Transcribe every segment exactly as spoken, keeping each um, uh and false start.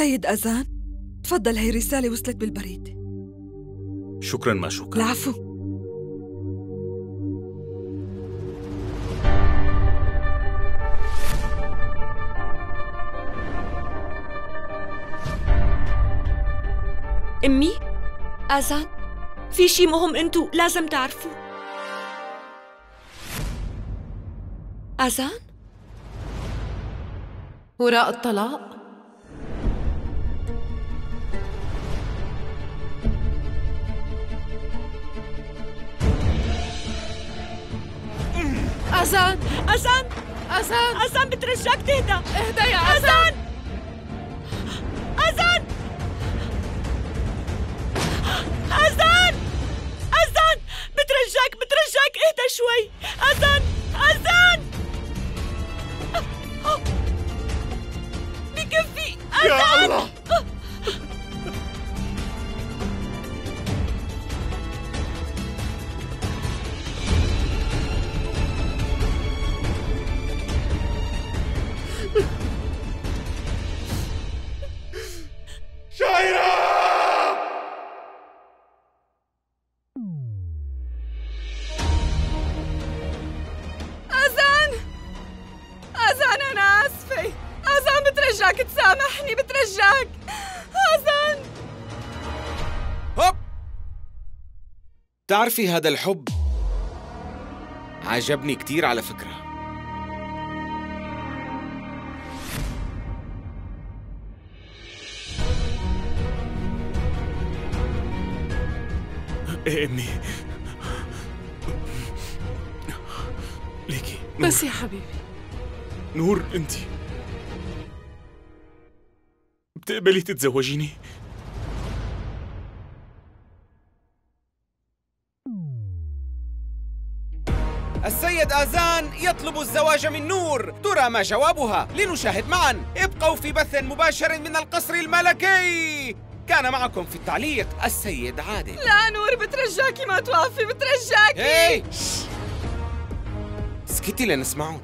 سيد أذان، تفضل، هي رسالة وصلت بالبريد. شكراً معشوقة. العفو. أمي، أذان، في شي مهم أنتو لازم تعرفوه. أذان؟ وراء الطلاق؟ أذان أذان أذان أذان بترجاك تهدى. اهدى يا أذان. أذان أذان أذان بترجاك بترجاك اهدى شوي. أذان أذان بكفي. أذان يا الله. تعرفي هذا الحب عجبني كتير على فكرة. إيه أمي ليكي نور. بس يا حبيبي نور، أنتي بتقبلي تتزوجيني؟ السيد أذان يطلب الزواج من نور، ترى ما جوابها؟ لنشاهد معا. ابقوا في بث مباشر من القصر الملكي. كان معكم في التعليق السيد عادل. لا نور بترجاكي ما توقفي، بترجاكي. ايه سكتي لنسمعون.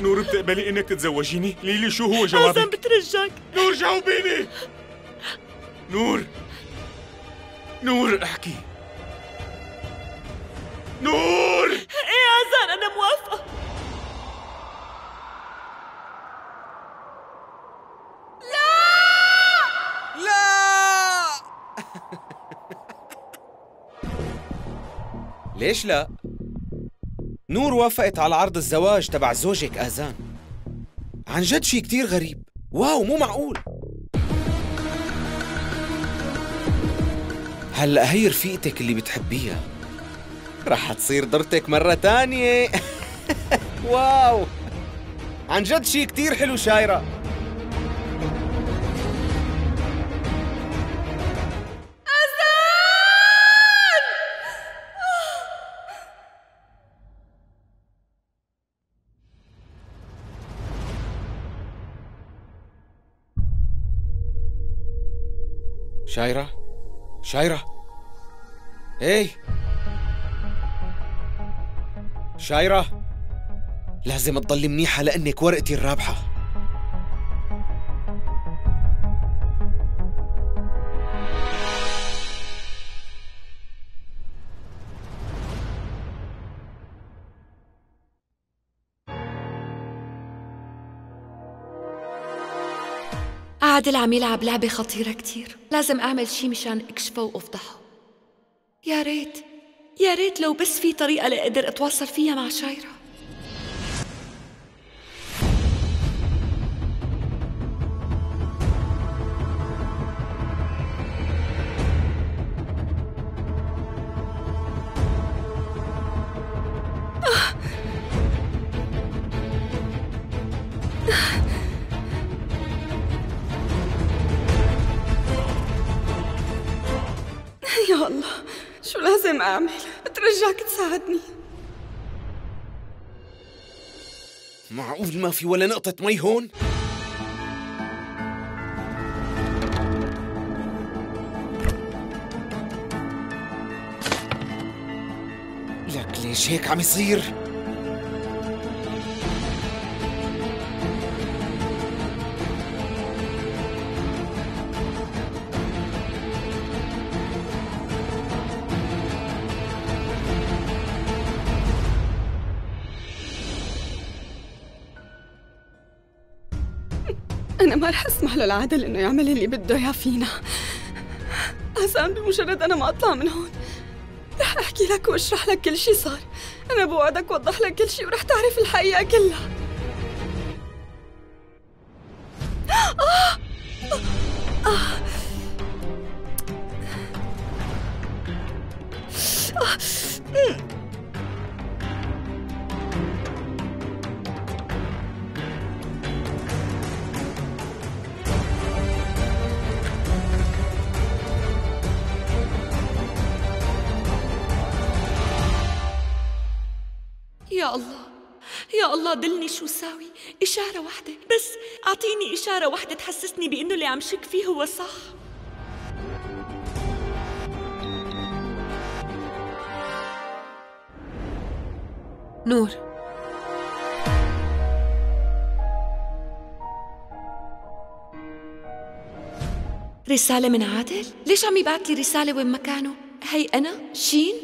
نور بتقبلي انك تتزوجيني؟ ليلي شو هو جوابك؟ أذان بترجاك. نور جاوبيني. نور نور احكي. نور. ايه أذان انا موافقة. لا لا. ليش لا؟ نور وافقت على عرض الزواج تبع زوجك أذان. عن جد شي كتير غريب. واو مو معقول. هلأ هي رفيقتك اللي بتحبيها رح تصير ضرتك مرة تانية. واو عن جد شي كتير حلو شايرة. أذان شايرة شايرة. ايه شايرة، لازم تضلي منيحة لأنك ورقتي الرابحة. عادل عم يلعب لعبة خطيرة كتير، لازم أعمل شي مشان أكشفه وأفضحه. يا ريت يا ريت لو بس في طريقة لأقدر أتواصل فيها مع شايرة. أعمل أترجاك تساعدني. معقول ما في ولا نقطة مي هون؟ لك ليش هيك عم يصير؟ أنا ما رح أسمح للعادل إنه يعمل اللي بده إياه فينا. حسان، بمجرد أنا ما أطلع من هون رح أحكي لك وأشرح لك كل شي صار. أنا بوعدك وضح لك كل شي ورح تعرف الحقيقة كلها. آه! آه! آه! يا الله يا الله، دلني شو ساوي. إشارة واحدة بس، أعطيني إشارة واحدة تحسسني بأنه اللي عم شك فيه هو صح. نور، رسالة من عادل؟ ليش عم يبعت لي رسالة وين مكانه؟ هي أنا؟ شين؟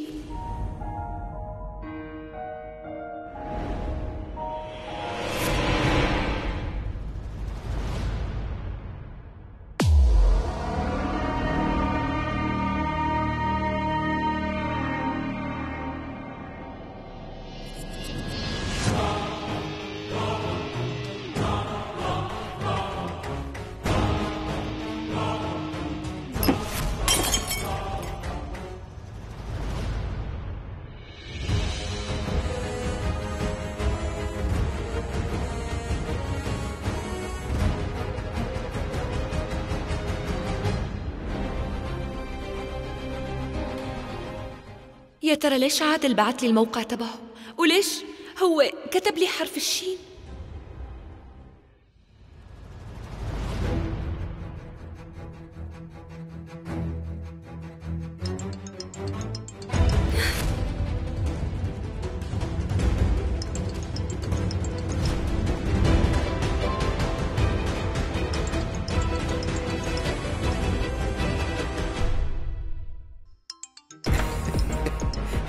يا ترى ليش عادل بعت لي الموقع تبعه؟ وليش هو كتب لي حرف الشين؟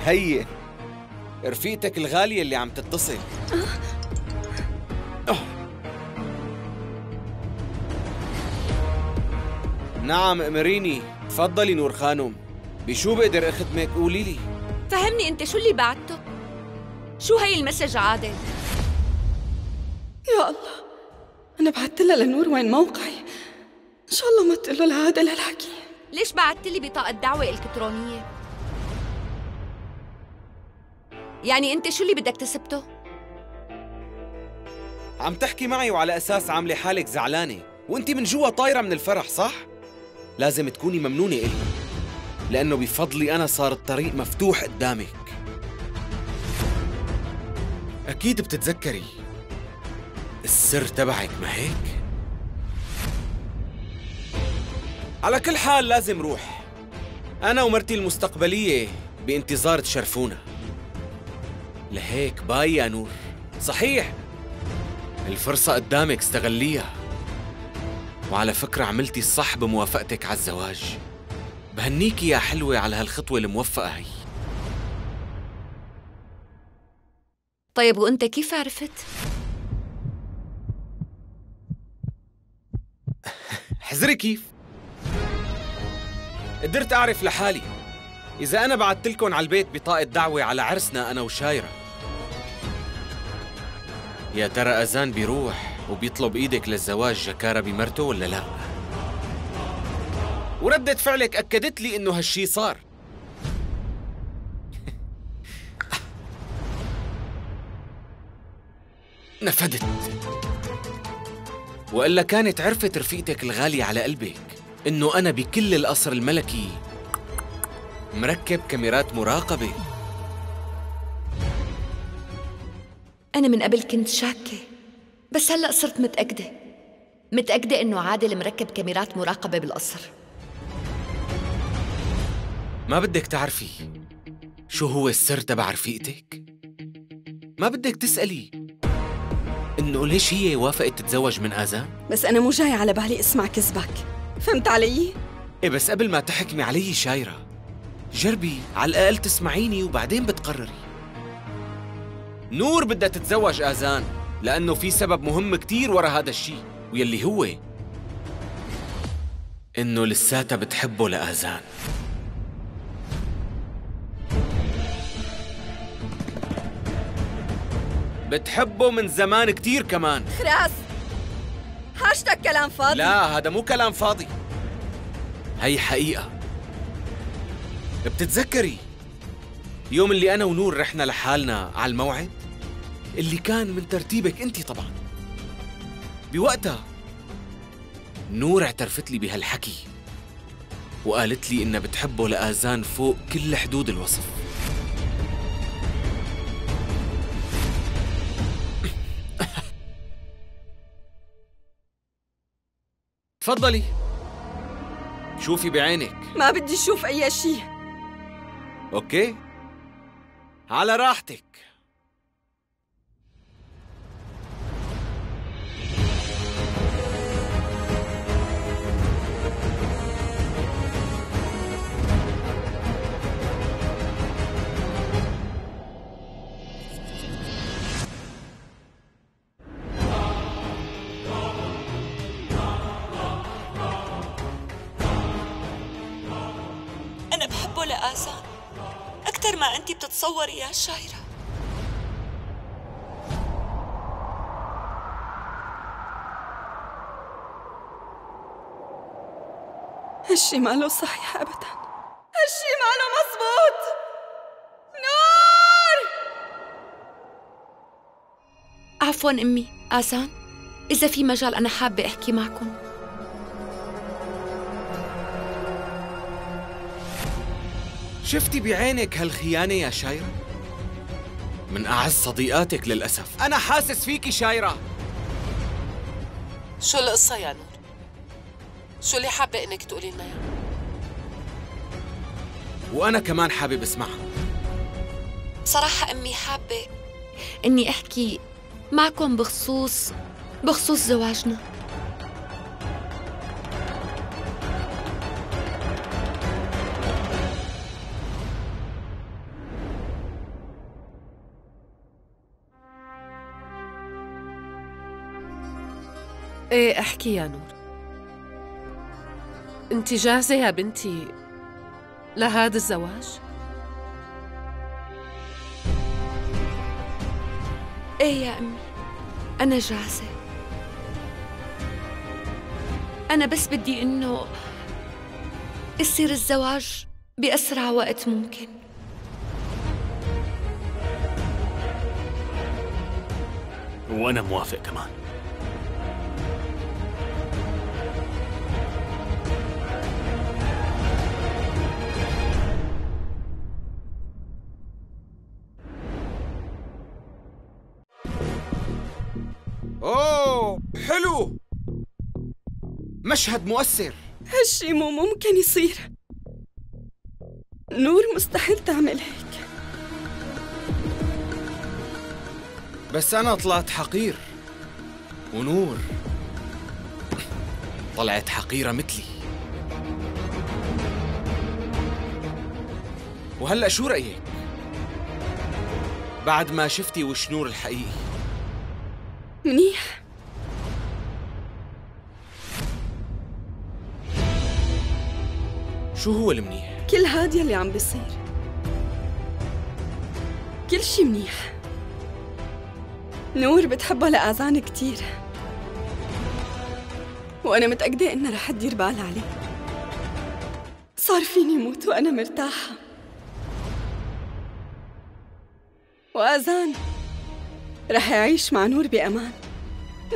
هي رفيقتك الغالية اللي عم تتصل. أوه. نعم امريني، تفضلي نور خانم. بشو بقدر اخدمك؟ قولي لي. فهمني انت شو اللي بعته؟ شو هي المسج عادل؟ يا الله، انا بعت لها لنور وين موقعي. ان شاء الله ما تقول لها عادل هالحكي. ليش بعت لي بطاقة دعوة الكترونية؟ يعني انت شو اللي بدك تثبته؟ عم تحكي معي وعلى اساس عامله حالك زعلانه وانت من جوا طايره من الفرح، صح؟ لازم تكوني ممنونه الي لانه بفضلي انا صار الطريق مفتوح قدامك. اكيد بتتذكري السر تبعك، ما هيك؟ على كل حال لازم روح، انا ومرتي المستقبليه بانتظار تشرفونا. لهيك باي يا نور. صحيح الفرصة قدامك، استغليها. وعلى فكرة عملتي الصح بموافقتك على الزواج. بهنيكي يا حلوة على هالخطوة الموفقة هي. طيب وأنت كيف عرفت؟ حزري كيف؟ قدرت أعرف لحالي. إذا أنا بعتلكن على البيت بطاقة دعوة على عرسنا أنا وشايرة. يا ترى أذان بيروح وبيطلب إيدك للزواج جكارة بمرته ولا لا؟ وردة فعلك أكدت لي إنه هالشي صار. نفدت، وإلا كانت عرفت رفيقتك الغالية على قلبك إنه أنا بكل القصر الملكي مركب كاميرات مراقبة. أنا من قبل كنت شاكة، بس هلأ صرت متأكدة متأكدة إنه عادل مركب كاميرات مراقبة بالقصر. ما بدك تعرفي شو هو السر تبع رفيقتك؟ ما بدك تسألي إنه ليش هي وافقت تتزوج من آذان؟ بس أنا مو جاي على بالي اسمع كذبك، فهمت علي؟ إيه بس قبل ما تحكمي علي شايرة، جربي على الأقل تسمعيني وبعدين بتقرري. نور بدها تتزوج آذان لأنه في سبب مهم كتير ورا هذا الشيء. ويلي هو إنه لساتها بتحبه لآذان. بتحبه من زمان كتير كمان. خلاص هاشتاج كلام فاضي. لا هذا مو كلام فاضي، هي حقيقة. بتتذكري يوم اللي أنا ونور رحنا لحالنا على الموعد اللي كان من ترتيبك أنت؟ طبعا بوقتها نور اعترفت لي بهالحكي وقالت لي إنها بتحبه لآذان فوق كل حدود الوصف. تفضلي شوفي بعينك. ما بدي أشوف أي شيء. أوكي على راحتك. أنا بحبه لآذان أكثر ما أنتِ بتتصوري يا شايرة. هالشي ماله صحيح أبداً، هالشي ماله مزبوط. نور! عفواً أمي، آذان إذا في مجال أنا حابة أحكي معكم. شفتي بعينك هالخيانة يا شايرة؟ من أعز صديقاتك للأسف. أنا حاسس فيكي شايرة. شو القصة يا نور؟ شو اللي حابة إنك تقولي لنا إياه؟ وأنا كمان حابب أسمعها. بصراحة أمي حابة إني أحكي معكم بخصوص بخصوص زواجنا. ايه احكي يا نور. انت جاهزة يا بنتي لهذا الزواج؟ ايه يا امي انا جاهزة. انا بس بدي انه يصير الزواج بأسرع وقت ممكن. وانا موافق كمان. أوه حلو، مشهد مؤثر. هالشي مو ممكن يصير نور، مستحيل تعمل هيك. بس أنا طلعت حقير ونور طلعت حقيرة مثلي. وهلأ شو رأيك بعد ما شفتي وش نور الحقيقي؟ منيح. شو هو المنيح؟ كل هاد يلي عم بيصير، كل شي منيح. نور بتحبها لآذان كتير وأنا متأكدة إنها رح تدير بالها عليه. صار فيني موت وأنا مرتاحة. وآذان رح يعيش مع نور بأمان.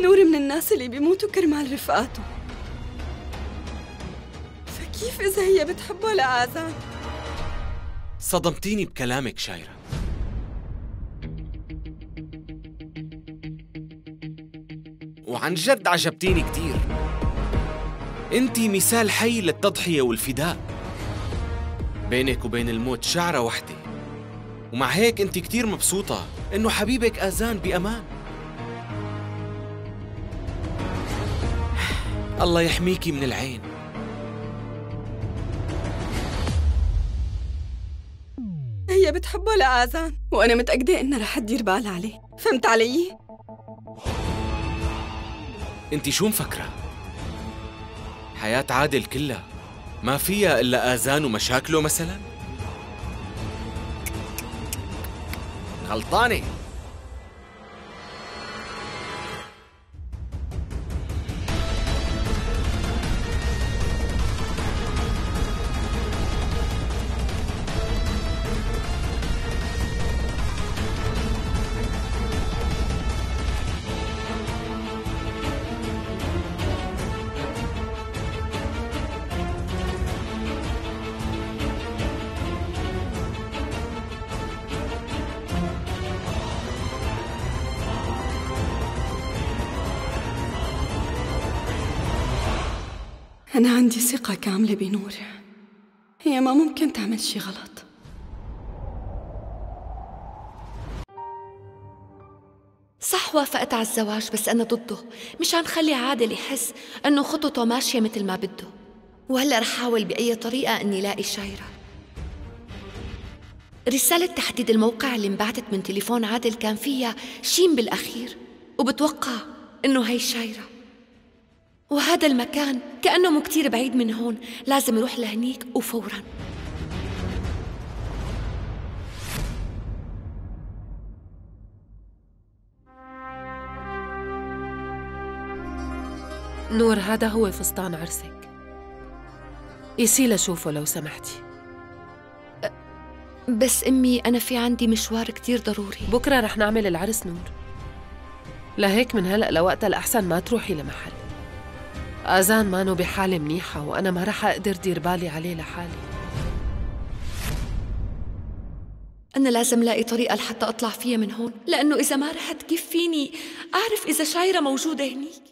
نور من الناس اللي بيموتوا كرمال رفقاته، فكيف إذا هي بتحبه لآذان؟ صدمتيني بكلامك شايرة. وعن جد عجبتيني كتير، أنتي مثال حي للتضحية والفداء. بينك وبين الموت شعرة وحدة، ومع هيك أنتي كتير مبسوطة إنه حبيبك آذان بأمان. الله يحميكي من العين. هي بتحبه لآذان وأنا متأكدة إنها رح تدير بالها عليه، فهمت علي؟ انتي شو مفكرة؟ حياة عادل كلها ما فيها إلا آذان ومشاكله مثلا؟ غلطانة. أنا عندي ثقة كاملة بنور، هي ما ممكن تعمل شي غلط. صح وافقت على الزواج، بس أنا ضده مشان خلي عادل يحس إنه خططه ماشية مثل ما بده. وهلا رح أحاول بأي طريقة إني لاقي شايرة. رسالة تحديد الموقع اللي انبعتت من تليفون عادل كان فيها شين بالأخير، وبتوقع إنه هي شايرة. وهذا المكان كأنه مو كتير بعيد من هون، لازم اروح لهنيك وفورا. نور، هذا هو فستان عرسك، قيسي لشوفه لو سمحتي. بس أمي أنا في عندي مشوار كتير ضروري، بكرة رح نعمل العرس نور، لهيك من هلأ لوقتها الأحسن ما تروحي لمحل. آذان مانو بحالة منيحة، وأنا ما رح أقدر دير بالي عليه لحالي. أنا لازم لاقي طريقة لحتى أطلع فيها من هون، لأنه إذا ما رحت كيف فيني أعرف إذا شايرة موجودة هنيك؟